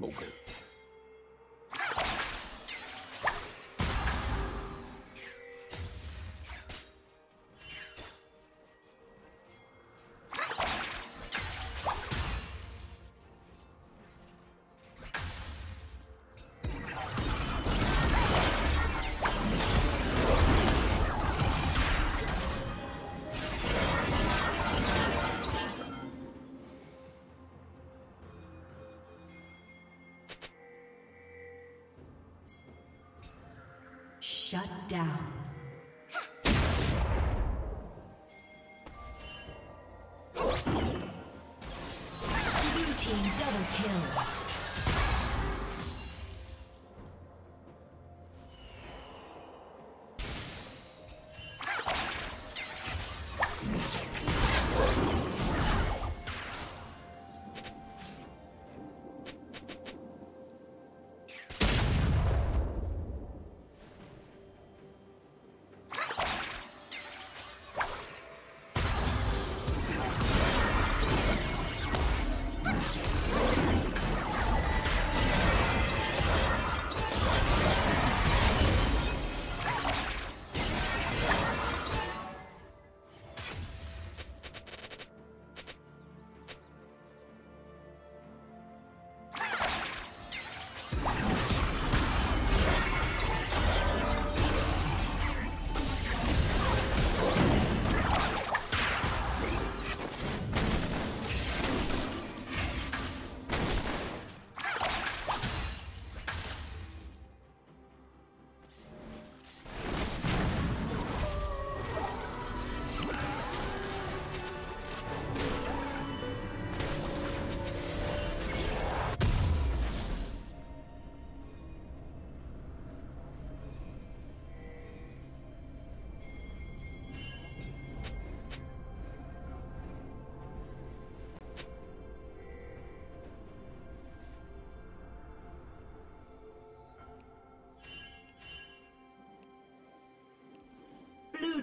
mogę. Shut down. Blue team double kill. Blue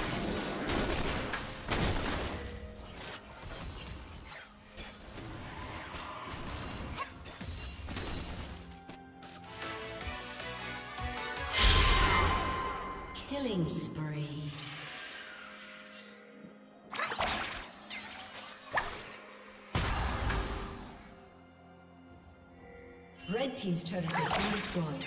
Killing spree. Red team's turret has been destroyed.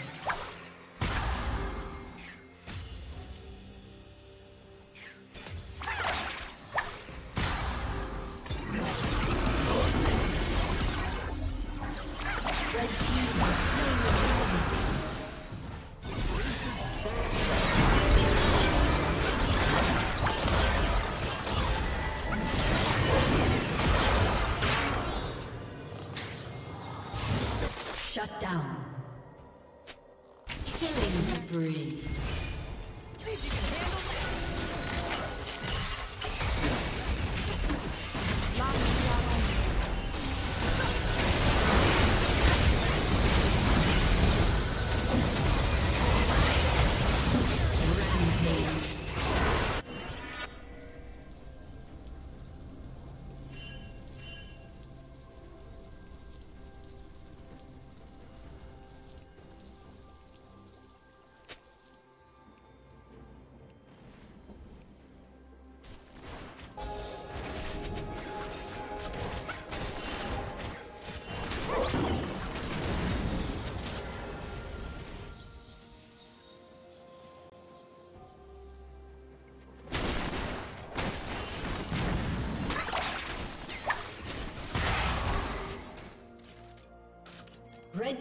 Red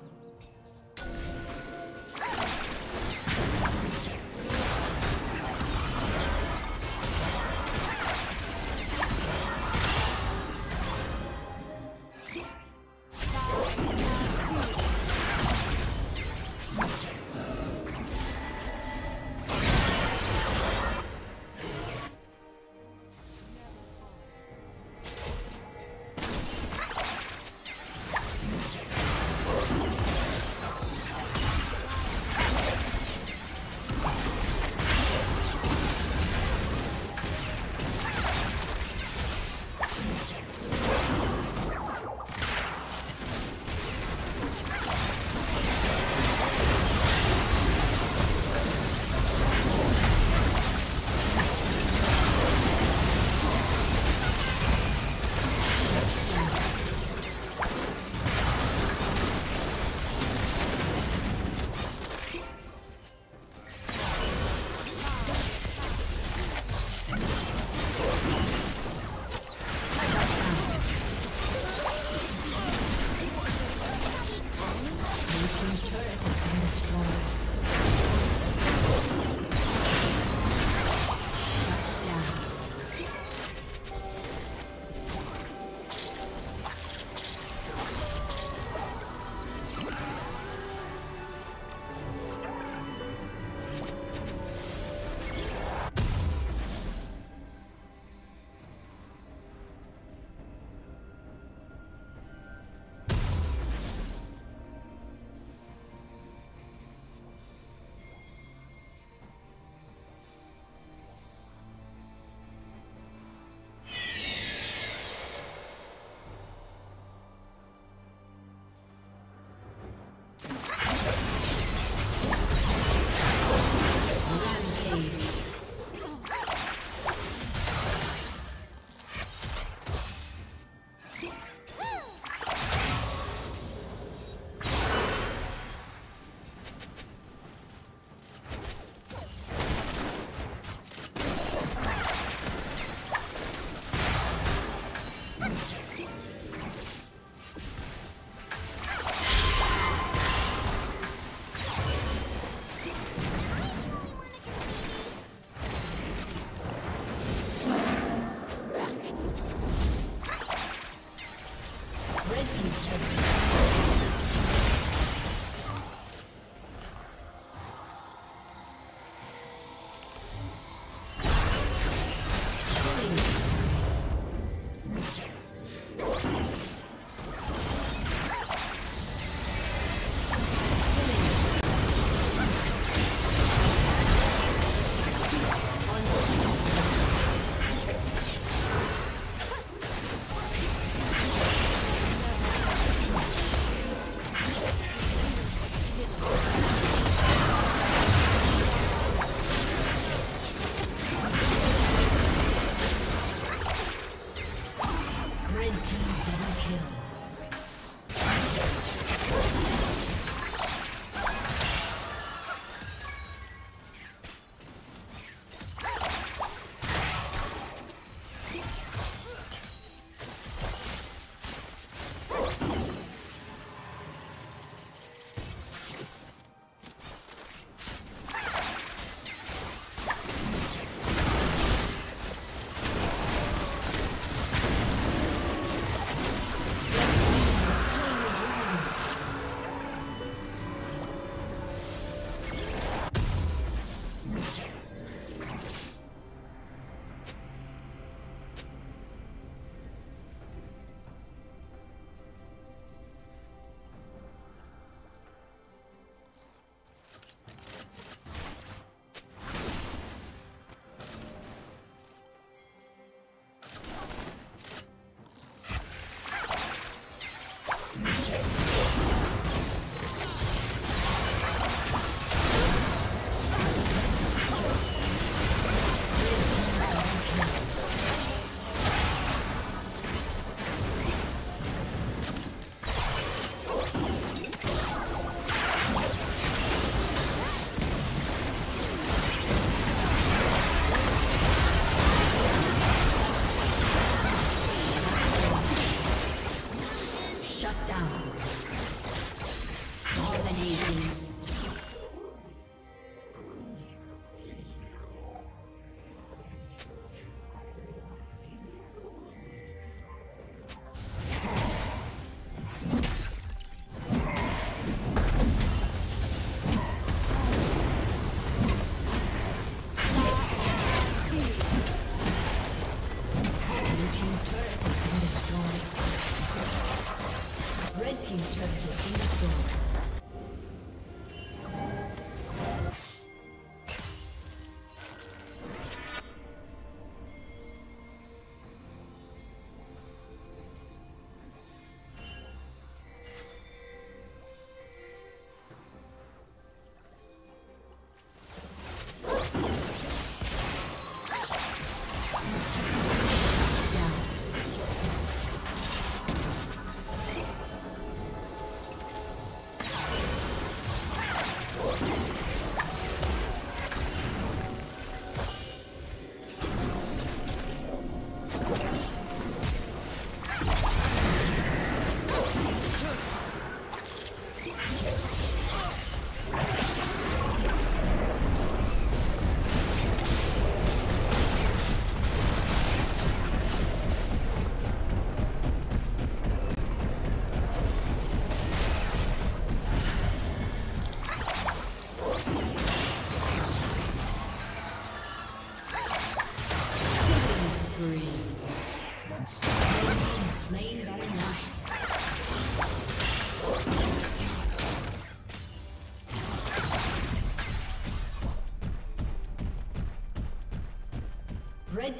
Red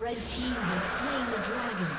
Red team has slain the dragon.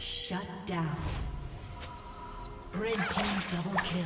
Shut down. Red team double kill.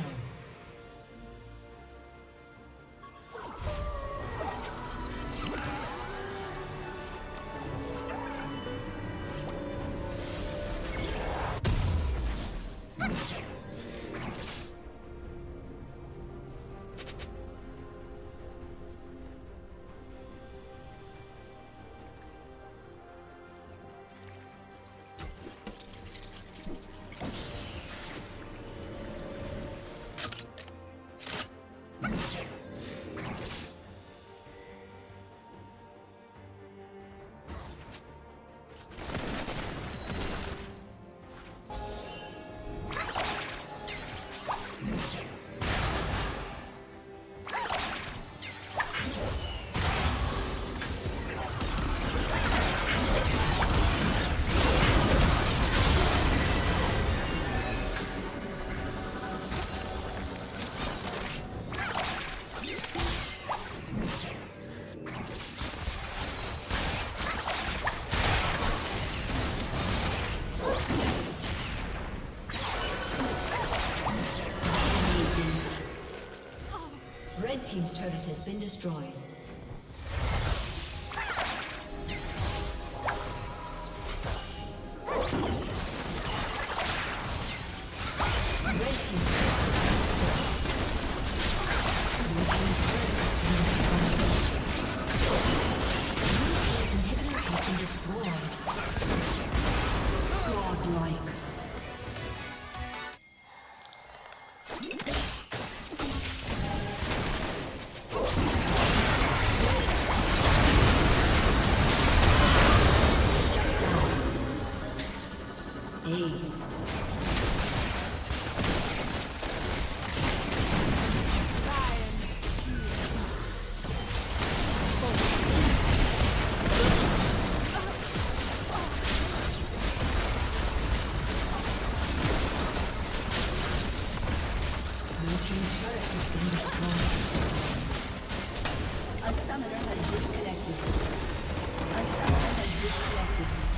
Team's turret has been destroyed. Please. east. A summoner has disconnected.